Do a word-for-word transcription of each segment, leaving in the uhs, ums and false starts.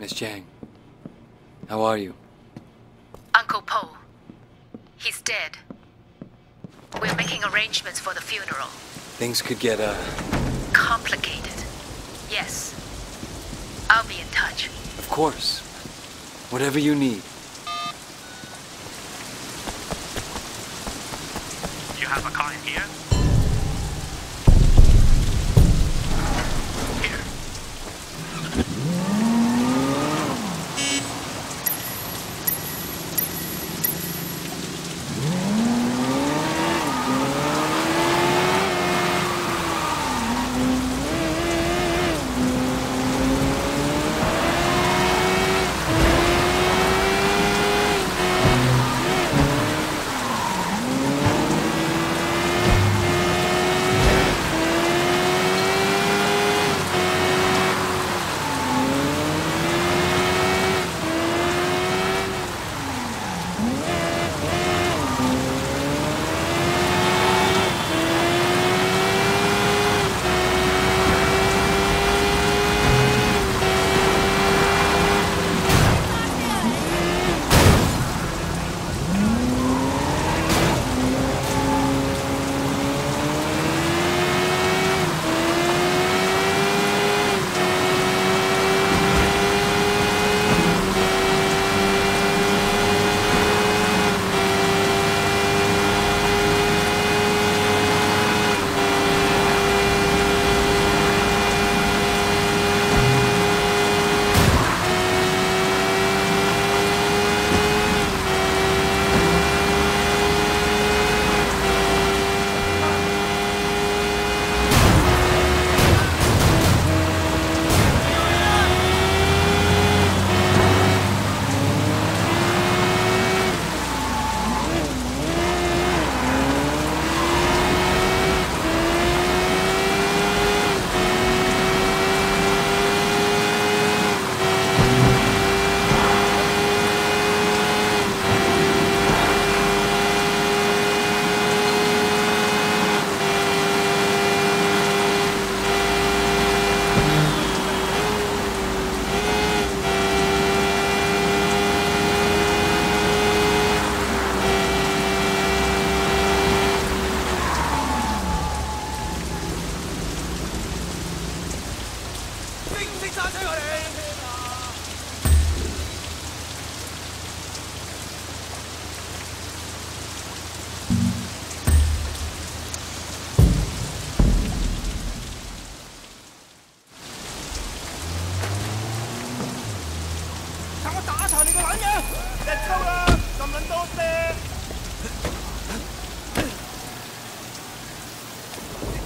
Miss Chang, how are you? Uncle Po, he's dead. We're making arrangements for the funeral. Things could get, uh... complicated. Yes. I'll be in touch. Of course. Whatever you need. You have a car in here?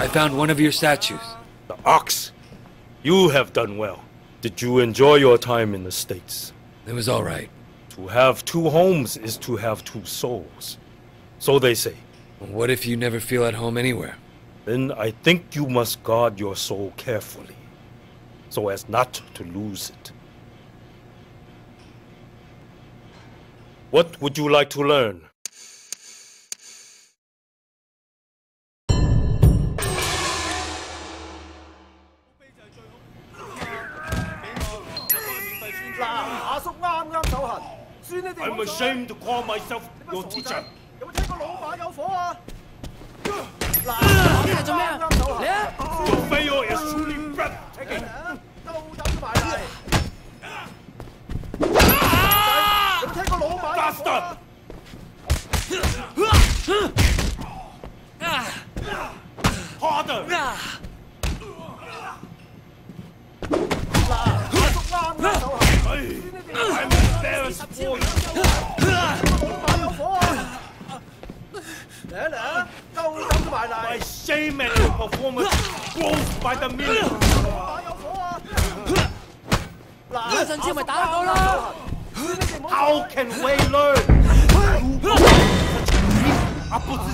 I found one of your statues. The ox. You have done well. Did you enjoy your time in the States? It was all right. To have two homes is to have two souls. So they say. What if you never feel at home anywhere? Then I think you must guard your soul carefully, so as not to lose it. What would you like to learn? I'm ashamed to call myself your teacher. Your failure is truly breath. Faster! Harder! I'm embarrassed for you. My shame at your performance grows by the minute. How can we learn? You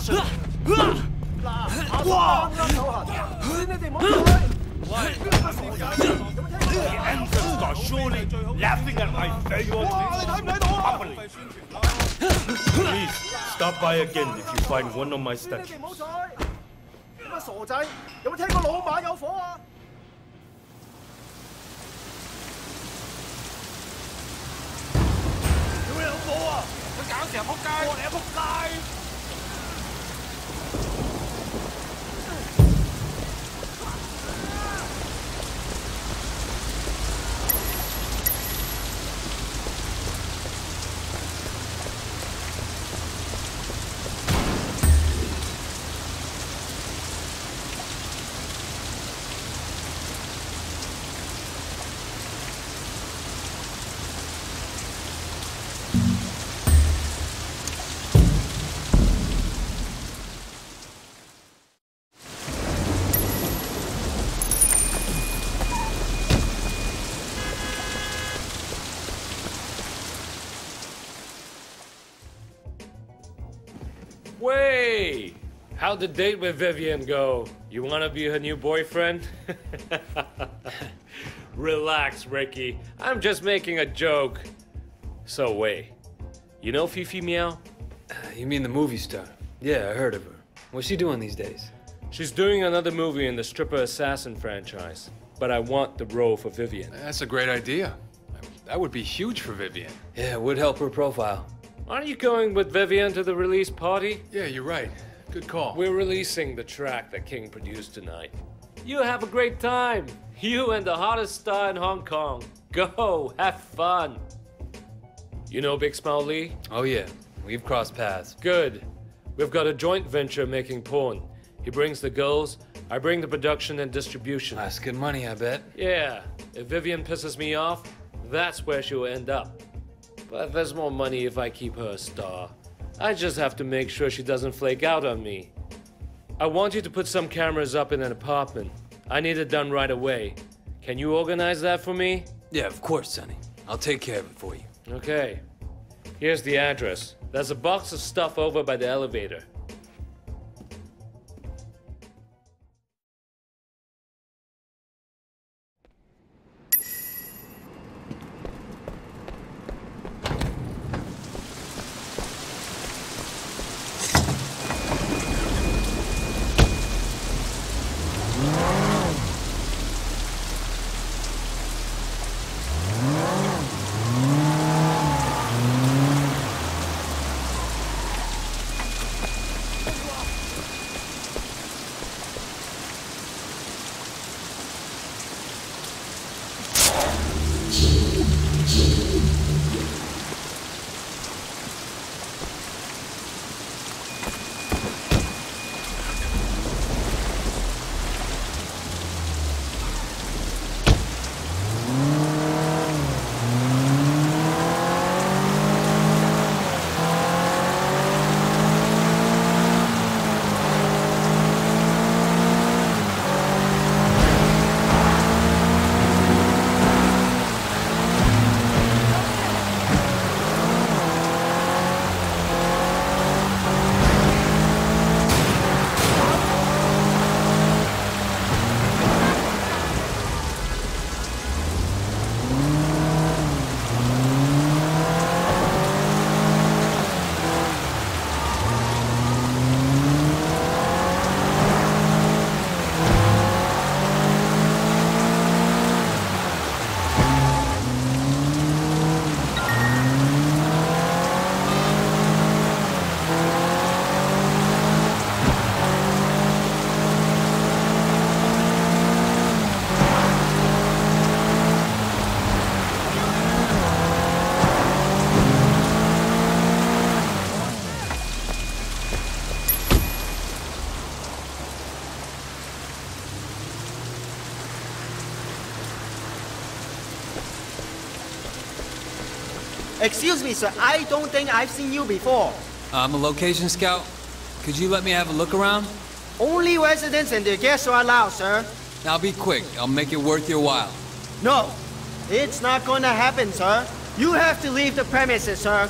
such weak opposition. The answers are surely laughing at my failure properly. Please stop by again if you find one of my statues. apple pie. Want apple pie? Way! How'd the date with Vivian go? You wanna be her new boyfriend? Relax, Ricky. I'm just making a joke. So, Way, you know Fifi Meow? Uh, you mean the movie star? Yeah, I heard of her. What's she doing these days? She's doing another movie in the Stripper Assassin franchise, but I want the role for Vivian. That's a great idea. That would be huge for Vivian. Yeah, it would help her profile. Aren't you going with Vivian to the release party? Yeah, you're right. Good call. We're releasing the track that King produced tonight. You have a great time. You and the hottest star in Hong Kong. Go, have fun. You know Big Smile Lee? Oh yeah, we've crossed paths. Good. We've got a joint venture making porn. He brings the girls, I bring the production and distribution. That's good money, I bet. Yeah, if Vivian pisses me off, that's where she'll end up. But there's more money if I keep her a star. I just have to make sure she doesn't flake out on me. I want you to put some cameras up in an apartment. I need it done right away. Can you organize that for me? Yeah, of course, Sonny. I'll take care of it for you. Okay. Here's the address. There's a box of stuff over by the elevator. Excuse me, sir. I don't think I've seen you before. I'm a location scout. Could you let me have a look around? Only residents and their guests are allowed, sir. Now be quick. I'll make it worth your while. No, it's not gonna happen, sir. You have to leave the premises, sir.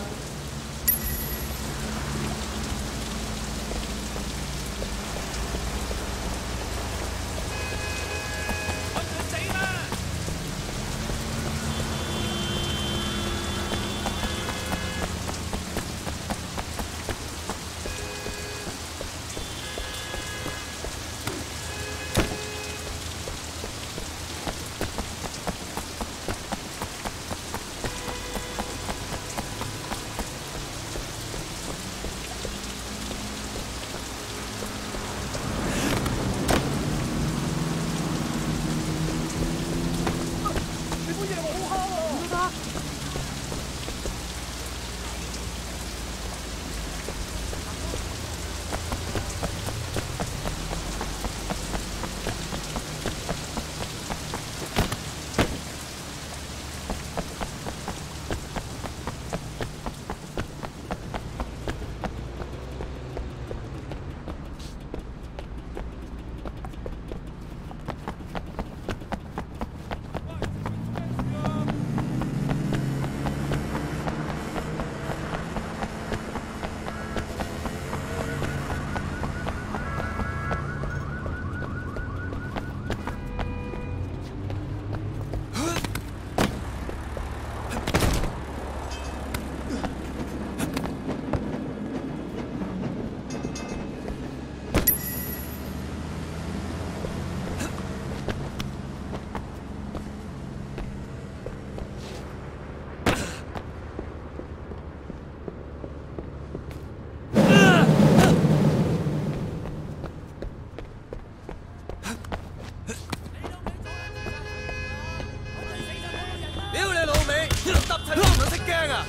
stop telling me, 새끼야.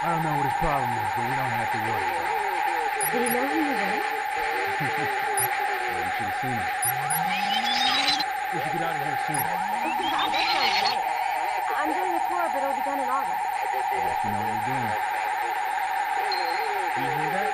I don't know what his problem is, but we don't have to worry about it. Did he know who you were? Well, you should have seen him. We should get out of here soon. That sounds right. I'm doing a tour, but it'll be done in August. I guess you know what we're doing. Do you hear that?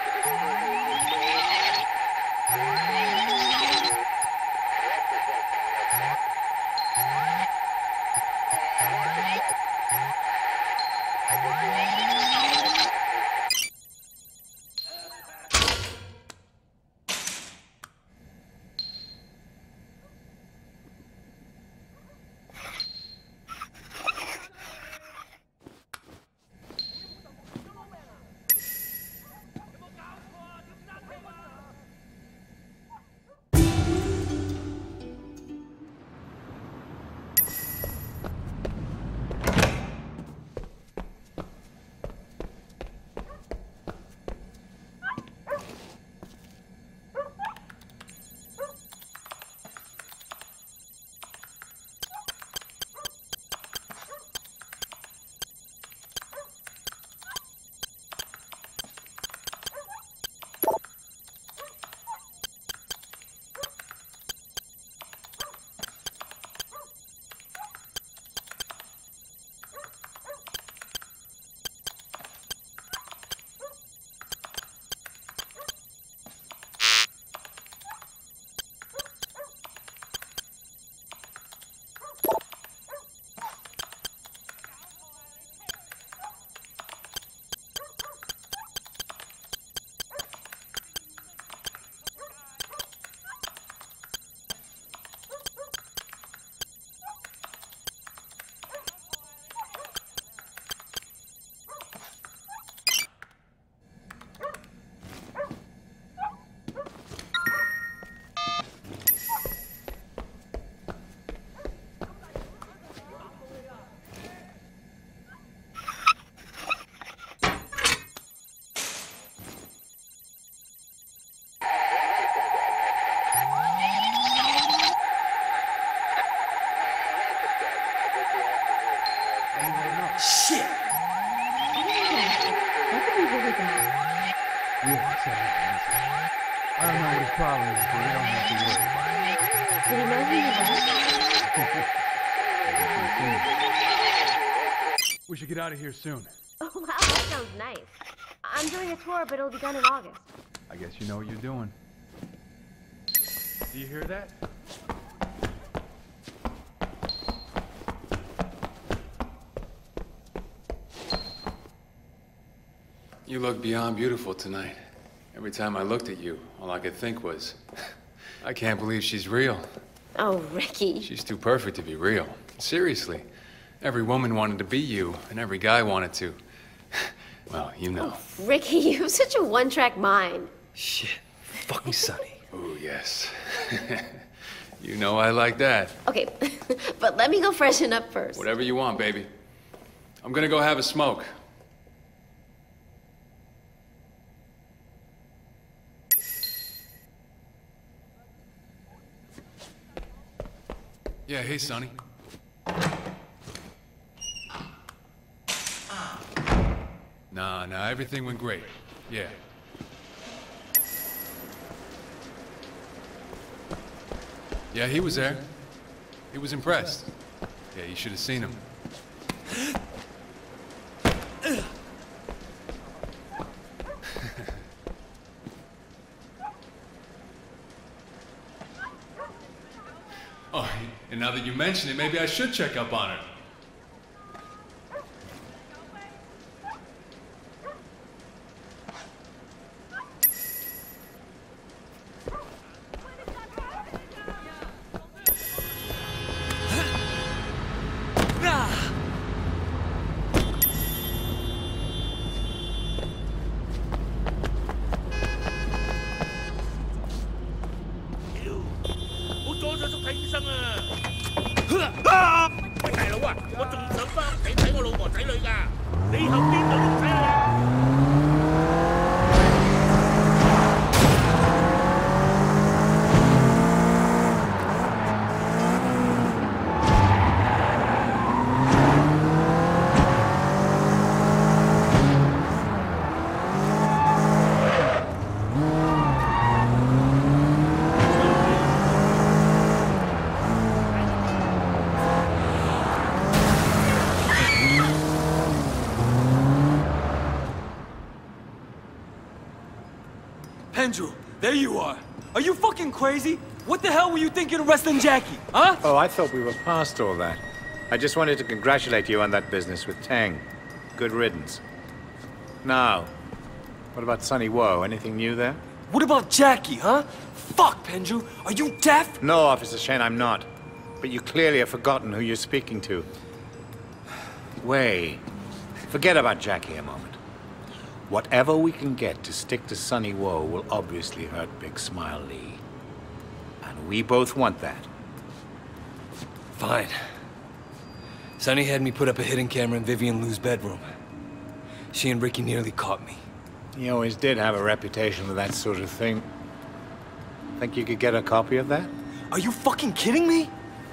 I don't know what his problem is, but we don't have to worry about it. Did he know who you were? We should get out of here soon. Oh, wow, that sounds nice. I'm doing a tour, but it'll be done in August. I guess you know what you're doing. Do you hear that? You look beyond beautiful tonight. Every time I looked at you, all I could think was, I can't believe she's real. Oh, Ricky. She's too perfect to be real. Seriously. Every woman wanted to be you, and every guy wanted to. Well, you know. Oh, Ricky, you have such a one-track mind. Shit. Fucking Sonny. Oh, yes. You know I like that. Okay, but let me go freshen up first. Whatever you want, baby. I'm gonna go have a smoke. Yeah, hey, Sonny. Nah, nah, everything went great. Yeah. Yeah, he was there. He was impressed. Yeah, you should have seen him. Oh, and now that you mention it, maybe I should check up on her. Andrew, there you are. Are you fucking crazy? What the hell were you thinking of wrestling Jackie, huh? Oh, I thought we were past all that. I just wanted to congratulate you on that business with Tang. Good riddance. Now, what about Sonny Woe? Anything new there? What about Jackie, huh? Fuck, Pendrew. Are you deaf? No, Officer Shane, I'm not. But you clearly have forgotten who you're speaking to. Wait. Forget about Jackie a moment. Whatever we can get to stick to Sonny Woe will obviously hurt Big Smile Lee. And we both want that. Fine. Sonny had me put up a hidden camera in Vivian Lou's bedroom. She and Ricky nearly caught me. He always did have a reputation for that sort of thing. Think you could get a copy of that? Are you fucking kidding me?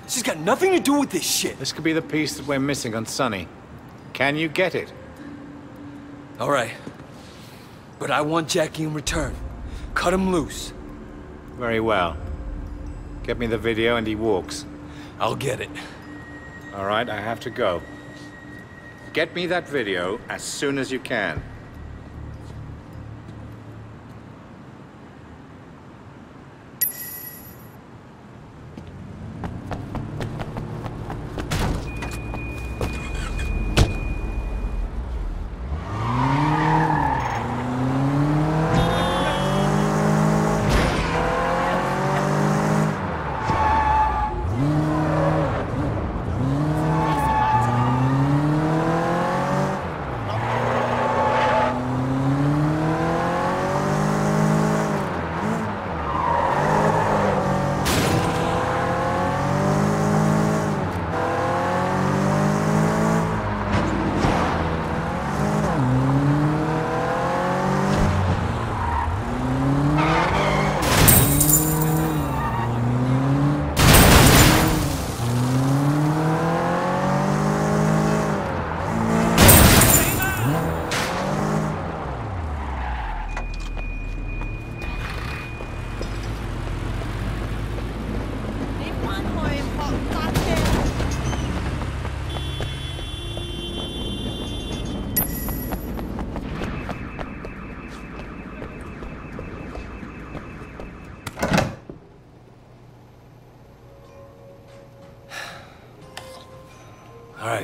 She's got nothing to do with this shit. This could be the piece that we're missing on Sonny. Can you get it? All right. But I want Jackie in return. Cut him loose. Very well. Get me the video and he walks. I'll get it. All right, I have to go. Get me that video as soon as you can.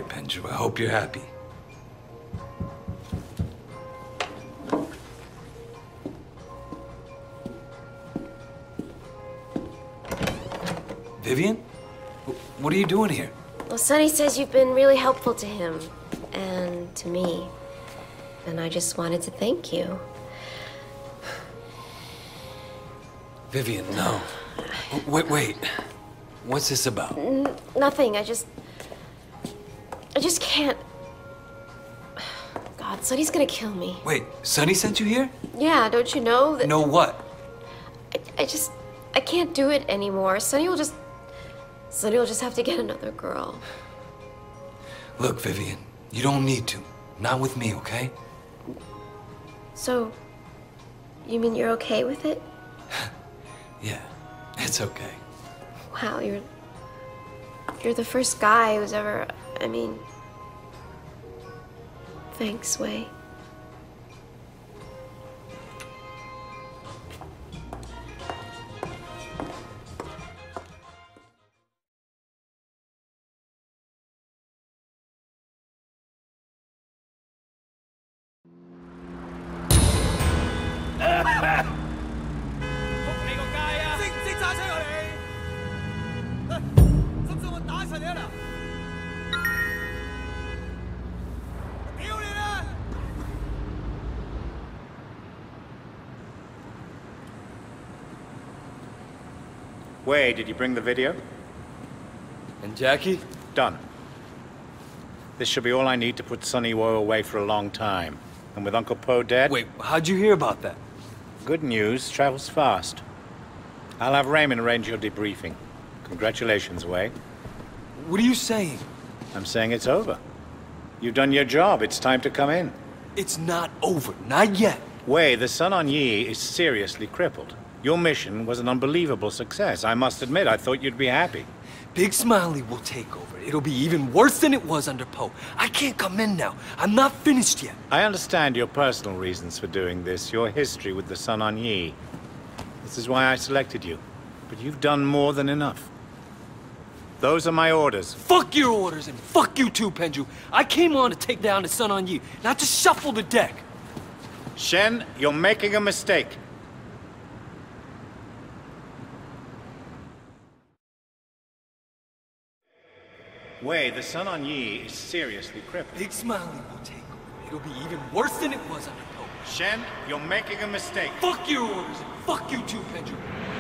right, Benju. I hope you're happy. Vivian? What are you doing here? Well, Sonny says you've been really helpful to him and to me. And I just wanted to thank you. Vivian, no. Wait, wait. What's this about? N- nothing. I just... I just can't... God, Sonny's gonna kill me. Wait, Sonny sent you here? Yeah, don't you know that... Know what? I, I just... I can't do it anymore. Sonny will just... Sonny will just have to get another girl. Look, Vivian, you don't need to. Not with me, okay? So, you mean you're okay with it? Yeah, it's okay. Wow, you're... You're the first guy who's ever... I mean... Thanks, Wei. Wei, did you bring the video? And Jackie? Done. This should be all I need to put Sun On Yee away for a long time. And with Uncle Po dead... Wait, how'd you hear about that? Good news travels fast. I'll have Raymond arrange your debriefing. Congratulations, Wei. What are you saying? I'm saying it's over. You've done your job. It's time to come in. It's not over. Not yet. Wei, the Sun On Yee is seriously crippled. Your mission was an unbelievable success. I must admit, I thought you'd be happy. Big Smile Lee will take over. It'll be even worse than it was under Po. I can't come in now. I'm not finished yet. I understand your personal reasons for doing this, your history with the Sun On Yee. This is why I selected you. But you've done more than enough. Those are my orders. Fuck your orders, and fuck you too, Benju. I came on to take down the Sun On Yee, not to shuffle the deck. Shen, you're making a mistake. Wei, the Sun On Yee is seriously crippled. Big Smile Lee will take over. It'll be even worse than it was under Po. Shen, you're making a mistake. Fuck your orders. Fuck you too, Benjamin.